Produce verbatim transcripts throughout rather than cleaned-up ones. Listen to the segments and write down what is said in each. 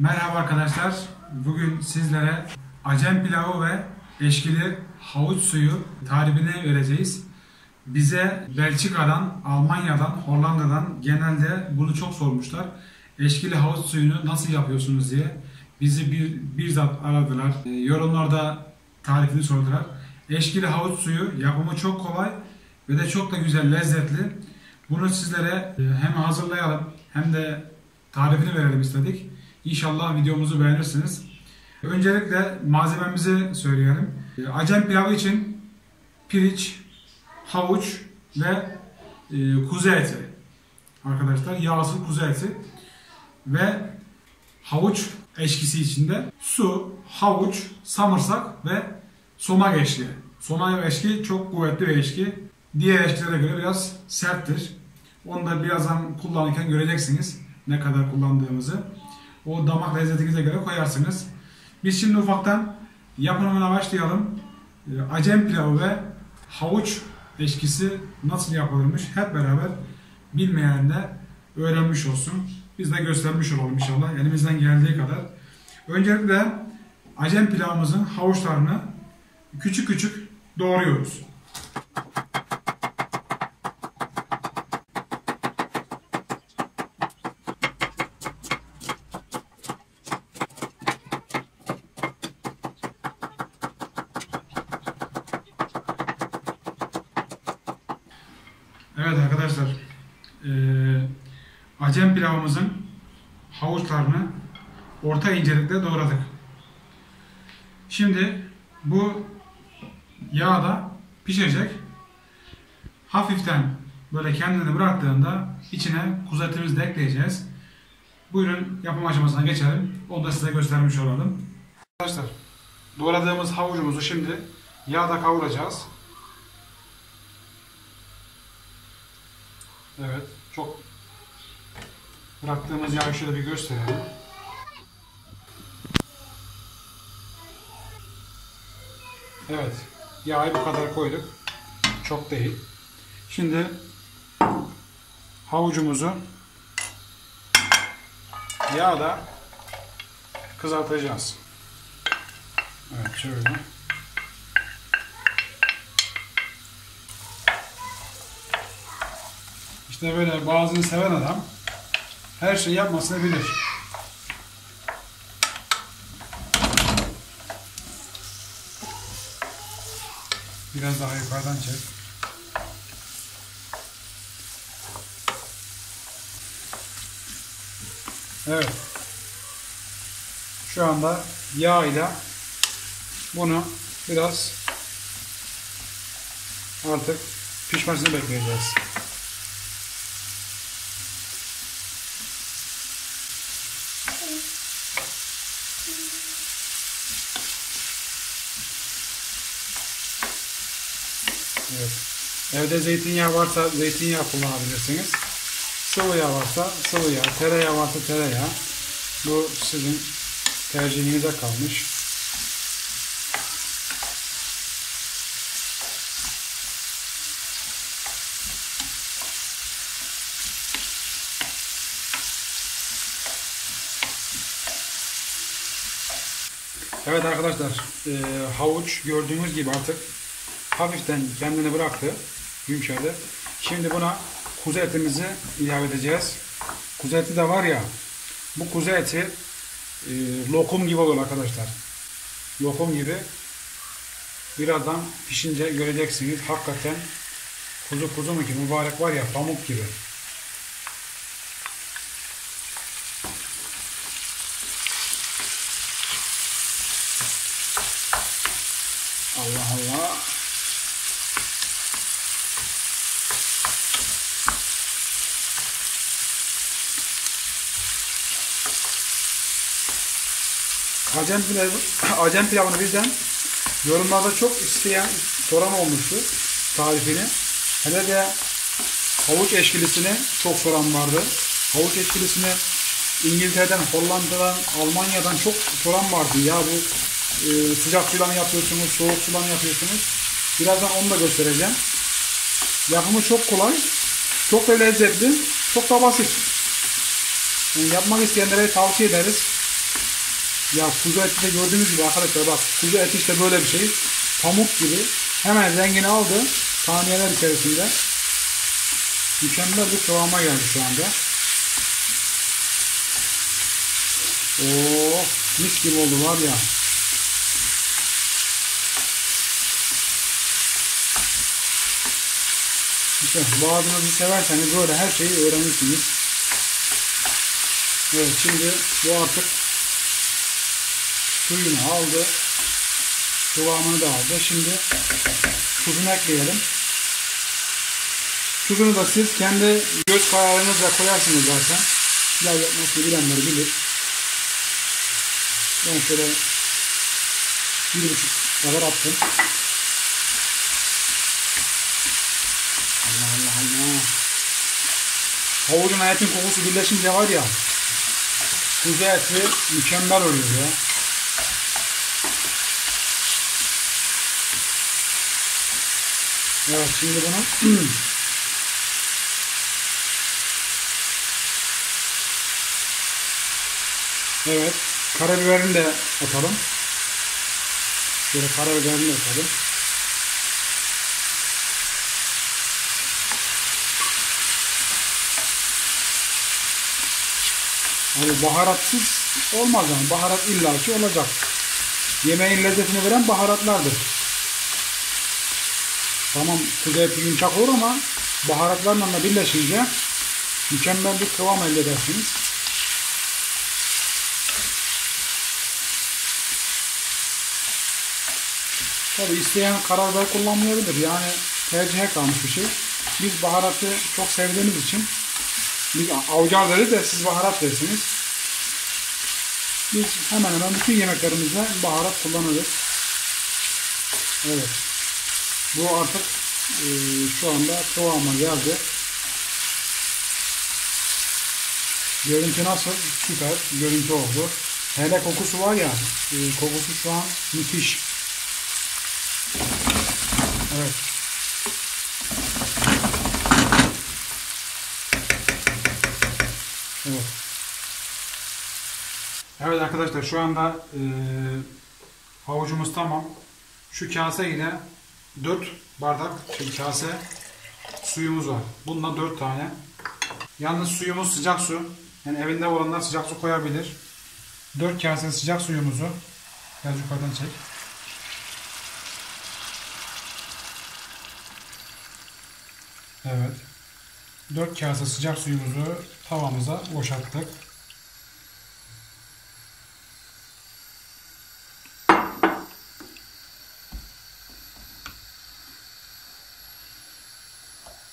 Merhaba arkadaşlar, bugün sizlere Acem pilavı ve eşkili havuç suyu tarifini vereceğiz. Bize Belçika'dan, Almanya'dan, Hollanda'dan genelde bunu çok sormuşlar. Eşkili havuç suyunu nasıl yapıyorsunuz diye bizi bir, bir zat aradılar. E, yorumlarda tarifini sordular. Eşkili havuç suyu yapımı çok kolay ve de çok da güzel, lezzetli. Bunu sizlere hem hazırlayalım hem de tarifini verelim istedik. İnşallah videomuzu beğenirsiniz. Öncelikle malzememizi söyleyelim. Acem pilavı için pirinç, havuç ve kuzu eti. Arkadaşlar, yağsız kuzu eti ve havuç eşkisi içinde su, havuç, samırsak ve somak eşki. Somak eşki çok kuvvetli bir eşki. Diğer eşkilere göre biraz serttir. Onu da birazdan kullanırken göreceksiniz ne kadar kullandığımızı. O damak lezzetinize göre koyarsınız. Biz şimdi ufaktan yapımına başlayalım. Acem pilavı ve havuç eşkisi nasıl yapılırmış hep beraber bilmeyen de öğrenmiş olsun. Biz de göstermiş olalım inşallah elimizden geldiği kadar. Öncelikle acem pilavımızın havuçlarını küçük küçük doğruyoruz. Evet arkadaşlar, e, acem pilavımızın havuçlarını orta incelikte doğradık. Şimdi bu yağda pişecek. Hafiften böyle kendini bıraktığında içine kuzu etimizi de ekleyeceğiz. Buyurun yapım aşamasına geçelim. Onu da size göstermiş olalım. Arkadaşlar, doğradığımız havucumuzu şimdi yağda kavuracağız. Evet, çok bıraktığımız yağı şöyle bir gösterelim. Evet, yağı bu kadar koyduk. Çok değil. Şimdi havucumuzu yağda kızartacağız. Evet, şöyle. İşte böyle bazını seven adam her şeyi yapmasını bilir. Biraz daha yukarıdan çek. Evet. Şu anda yağ ile bunu biraz artık pişmesini bekleyeceğiz. Evet. Evde zeytinyağı varsa zeytinyağı kullanabilirsiniz. Sıvı yağ varsa sıvı yağ, tereyağı varsa tereyağı. Bu sizin tercihinize kalmış. Evet arkadaşlar, e, havuç gördüğünüz gibi artık hafiften kendini bıraktı, yumuşadı. Şimdi buna kuzu etimizi ilave edeceğiz. Kuzu eti de var ya, bu kuzu eti e, lokum gibi olur arkadaşlar. Lokum gibi. Birazdan pişince göreceksiniz. Hakikaten kuzu kuzu mu ki mübarek var ya, pamuk gibi. Allah Allah. Acem pilavı, Acem pilavını bizden yorumlarda çok isteyen, soran olmuştu tarifini. Hele de havuç eşkilisini çok soran vardı. Havuç eşkilisini İngiltere'den, Hollanda'dan, Almanya'dan çok soran vardı. Ya bu e, sıcak suyla mı yapıyorsunuz, soğuk suyla mı yapıyorsunuz? Birazdan onu da göstereceğim. Yapımı çok kolay, çok da lezzetli, çok da basit. Yani yapmak isteyenlere tavsiye ederiz. Ya kuzu eti de gördüğünüz gibi arkadaşlar bak, kuzu eti işte böyle bir şey. Pamuk gibi. Hemen rengini aldı. Saniyeler içerisinde. Mükemmel bir kıvama geldi şu anda. Ooo, mis gibi oldu var ya. İşte bazınızı severseniz böyle her şeyi öğrenirsiniz. Evet, şimdi bu artık suyunu aldı. Kıvamını da aldı. Şimdi tuzunu ekleyelim. Tuzunu da siz kendi göz kararınızla koyarsınız zaten. Pilav yapmasını bilenleri bilir. Ben şöyle bir buçuk kadar attım. Allah Allah Allah. Havucun etin kokusu birleşince var ya, kuzu eti mükemmel oluyor ya. Evet, şimdi bunu evet, karabiberini de atalım. Şöyle karabiberini de atalım. Abi baharatsız olmaz yani. Baharat illaki olacak. Yemeğin lezzetini veren baharatlardır. Tamam, kuzu eti yumuşak olur ama baharatlarla da birleşince mükemmel bir kıvam elde edersiniz. Tabi isteyen karabiber kullanmayabilir. Yani tercihe kalmış bir şey. Biz baharatı çok sevdiğimiz için biz avcar deriz de siz baharat dersiniz. Biz hemen hemen bütün yemeklerimizde baharat kullanırız. Evet. Bu artık e, şu anda kıvama geldi. Görüntü nasıl? Süper görüntü oldu. Hele kokusu var ya, e, kokusu şu an müthiş. Evet. Evet. Evet arkadaşlar, şu anda e, havucumuz tamam. Şu kase ile dört bardak şimdi kase suyumuz var. Bununla dört tane. Yalnız suyumuz sıcak su. Yani evinde olanlar sıcak su koyabilir. dört kase sıcak suyumuzu biraz yukarıdan çek. Evet. dört kase sıcak suyumuzu tavamıza boşalttık.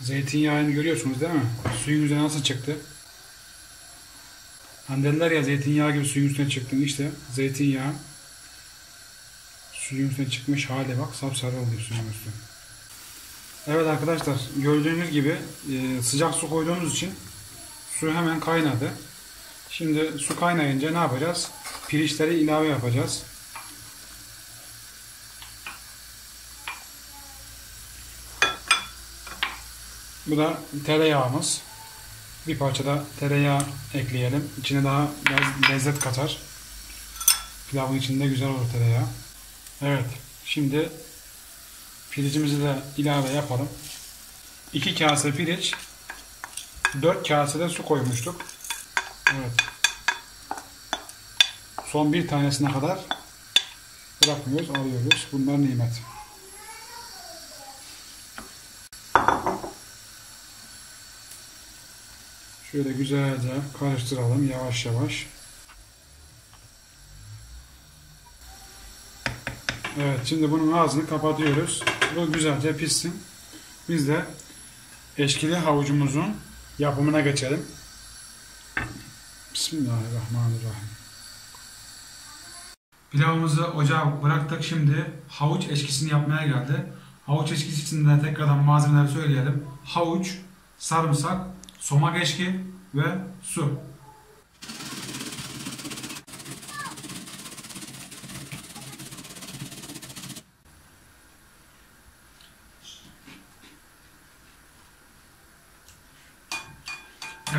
Zeytinyağını görüyorsunuz değil mi? Suyun üzerine nasıl çıktı? Hani derler ya, zeytinyağı gibi suyun üstüne çıktın. İşte zeytinyağı suyun üstüne çıkmış hale bak. Sapsarı oluyor suyun üstüne. Evet arkadaşlar, gördüğünüz gibi sıcak su koyduğumuz için su hemen kaynadı. Şimdi su kaynayınca ne yapacağız? Pirinçleri ilave yapacağız. Bu da tereyağımız. Bir parça da tereyağı ekleyelim. İçine daha lezzet katar. Pilavın içinde güzel olur tereyağı. Evet. Şimdi pirincimizi de ilave yapalım. iki kase pirinç, dört kase de su koymuştuk. Evet. Son bir tanesine kadar bırakmıyoruz, alıyoruz. Bunlar nimet. Şöyle güzelce karıştıralım yavaş yavaş. Evet, şimdi bunun ağzını kapatıyoruz. Bu güzelce pişsin. Biz de eşkili havucumuzun yapımına geçelim. Bismillahirrahmanirrahim. Pilavımızı ocağa bıraktık. Şimdi havuç eşkisini yapmaya geldi. Havuç eşkisi için de tekrardan malzemeleri söyleyelim. Havuç, sarımsak, somak eşki ve su.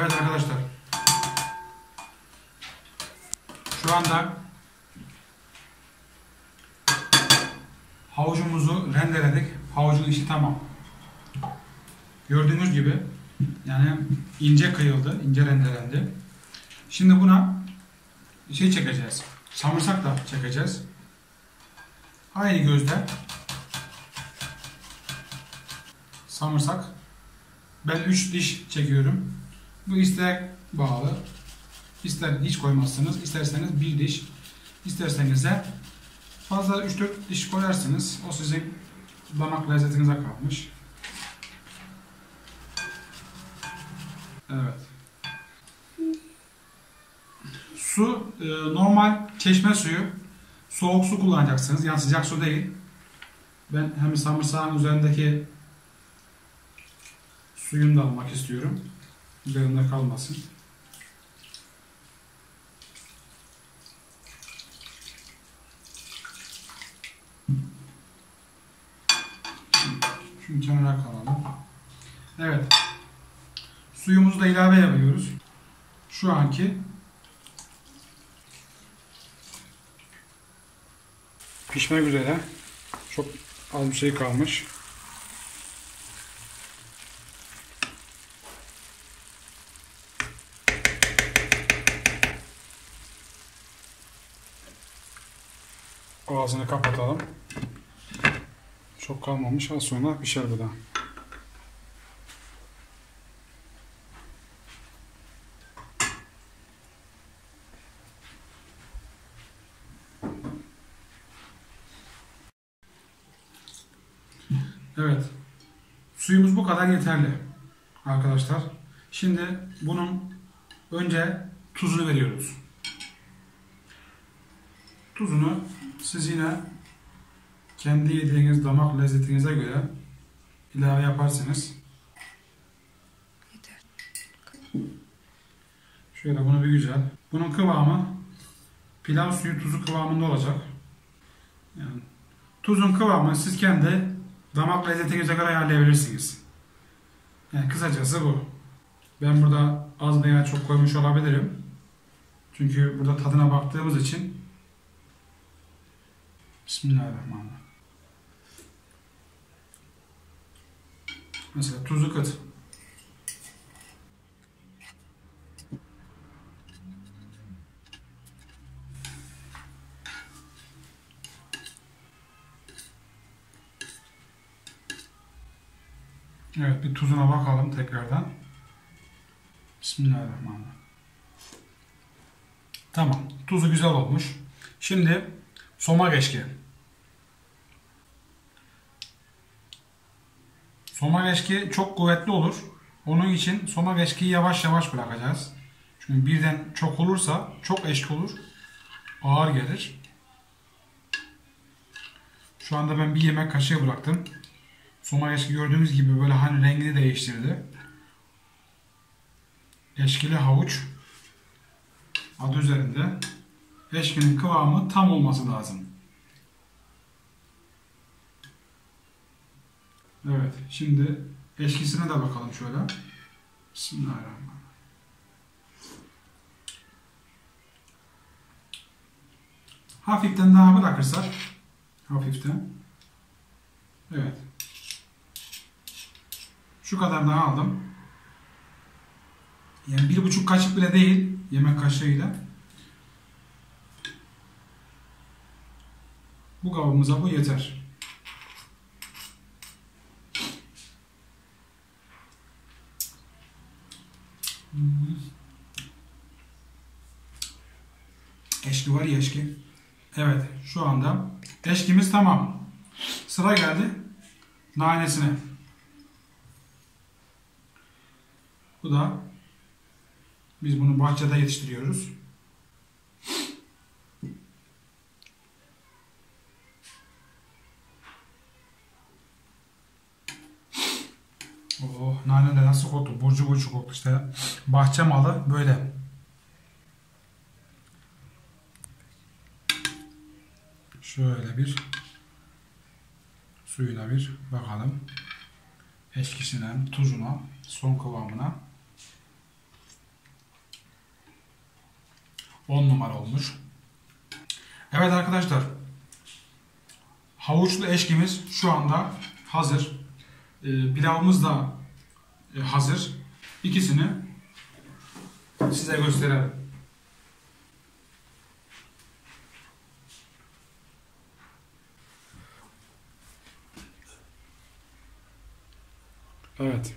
Evet arkadaşlar, şu anda havucumuzu rendeledik. Havucun içi tamam. Gördüğünüz gibi yani ince kıyıldı, ince rendelendi. Şimdi buna şey çekeceğiz. Sarımsak da çekeceğiz. Aynı gözde sarımsak. Ben üç diş çekiyorum. Bu isteğe bağlı. İster hiç koymazsınız, isterseniz bir diş, isterseniz de fazla üç dört diş koyarsınız. O sizin damak lezzetinize kalmış. Evet. Su, normal çeşme suyu, soğuk su kullanacaksınız. Yani sıcak su değil. Ben hem sarımsağın üzerindeki suyunu da almak istiyorum. Üzerinde kalmasın. Şunu kenara kalalım. Evet. Suyumuzu da ilave yapıyoruz. Şu anki pişmek üzere. Çok az bir şey kalmış. Ağzını kapatalım. Çok kalmamış. Az sonra pişer bu da. Evet. Suyumuz bu kadar yeterli arkadaşlar. Şimdi bunun önce tuzunu veriyoruz. Tuzunu siz yine kendi yediğiniz damak lezzetinize göre ilave yaparsınız. Şöyle bunu bir güzel. Bunun kıvamı pilav suyu tuzu kıvamında olacak. Yani tuzun kıvamını siz kendi damak lezzetinize göre ayarlayabilirsiniz. Yani kısacası bu. Ben burada az veya çok koymuş olabilirim. Çünkü burada tadına baktığımız için. Bismillahirrahmanirrahim. Mesela tuzu kat. Evet, bir tuzuna bakalım tekrardan. Bismillahirrahmanirrahim. Tamam, tuzu güzel olmuş. Şimdi somak eşki. Somak eşki çok kuvvetli olur. Onun için somak eşkiyi yavaş yavaş bırakacağız. Çünkü birden çok olursa çok eşki olur. Ağır gelir. Şu anda ben bir yemek kaşığı bıraktım. Somak eşki gördüğünüz gibi böyle hani rengini değiştirdi. Eşkili havuç. Adı üzerinde. Eşkinin kıvamı tam olması lazım. Evet, şimdi eşkisine de bakalım şöyle. Bismillahirrahmanirrahim. Hafiften daha bırakırsak, hafiften. Evet. Şu kadar daha aldım. Yani bir buçuk kaşık bile değil, yemek kaşığıyla. Bu kabımıza bu yeter. Eşki var ya eşki. Evet, şu anda eşkimiz tamam. Sıra geldi nanesine. Bu da biz bunu bahçede yetiştiriyoruz. Oh, nane de nasıl koktu? Burcu burcu koktu işte. Bahçe malı böyle. Şöyle bir suyuna bir bakalım. Eşkisine, tuzuna, son kıvamına. on numara olmuş. Evet arkadaşlar. Havuçlu eşkimiz şu anda hazır. E, pilavımız da e, hazır. İkisini size gösterelim. Evet.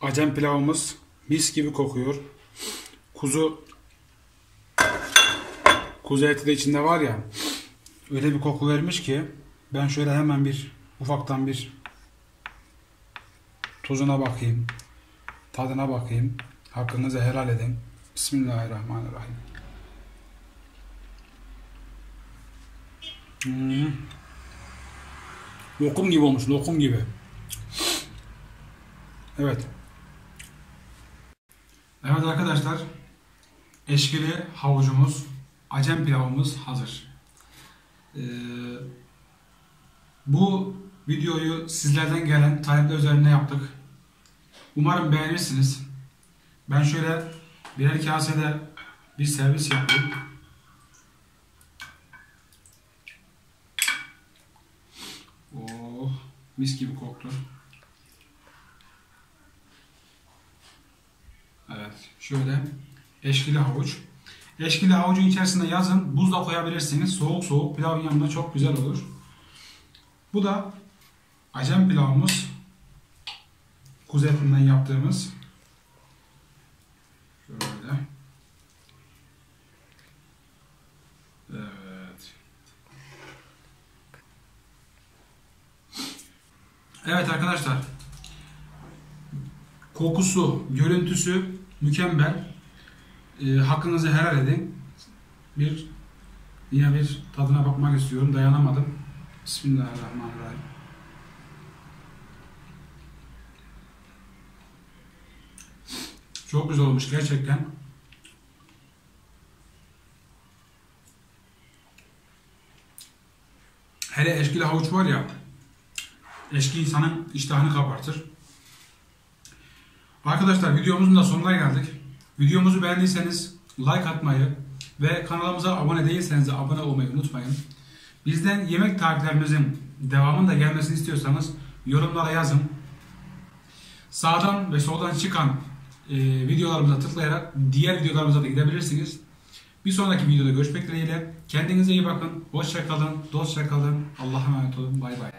Acem pilavımız mis gibi kokuyor. Kuzu kuzu eti de içinde var ya. Öyle bir koku vermiş ki ben şöyle hemen bir ufaktan bir tuzuna bakayım. Tadına bakayım. Hakkınızı helal edin. Bismillahirrahmanirrahim. Hmm. Lokum gibi olmuş. Lokum gibi. Evet. Evet arkadaşlar. Eşkili havucumuz, Acem pilavımız hazır. Ee, bu videoyu sizlerden gelen talepler üzerine yaptık. Umarım beğenirsiniz. Ben şöyle birer kasede bir servis yapayım. Oh, mis gibi koktu. Evet, şöyle eşkili havuç. Eşkili havucun içerisinde yazın, buzda koyabilirsiniz. Soğuk soğuk pilavın yanında çok güzel olur. Bu da Acem pilavımız. Kuzu etinden yaptığımız. Şöyle. Evet. Evet arkadaşlar. Kokusu, görüntüsü mükemmel. E, hakkınızı helal edin. Bir yine bir tadına bakmak istiyorum. Dayanamadım. Bismillahirrahmanirrahim. Çok güzel olmuş gerçekten. Hele eşkili havuç var ya, eşki insanın iştahını kabartır. Arkadaşlar videomuzun da sonuna geldik. Videomuzu beğendiyseniz like atmayı ve kanalımıza abone değilseniz de abone olmayı unutmayın. Bizden yemek tariflerimizin devamının da gelmesini istiyorsanız yorumlara yazın. Sağdan ve soldan çıkan e, videolarımıza tıklayarak diğer videolarımıza da gidebilirsiniz. Bir sonraki videoda görüşmek dileğiyle. Kendinize iyi bakın. Hoşça kalın. Dostça kalın. Allah'a emanet olun. Bay bay.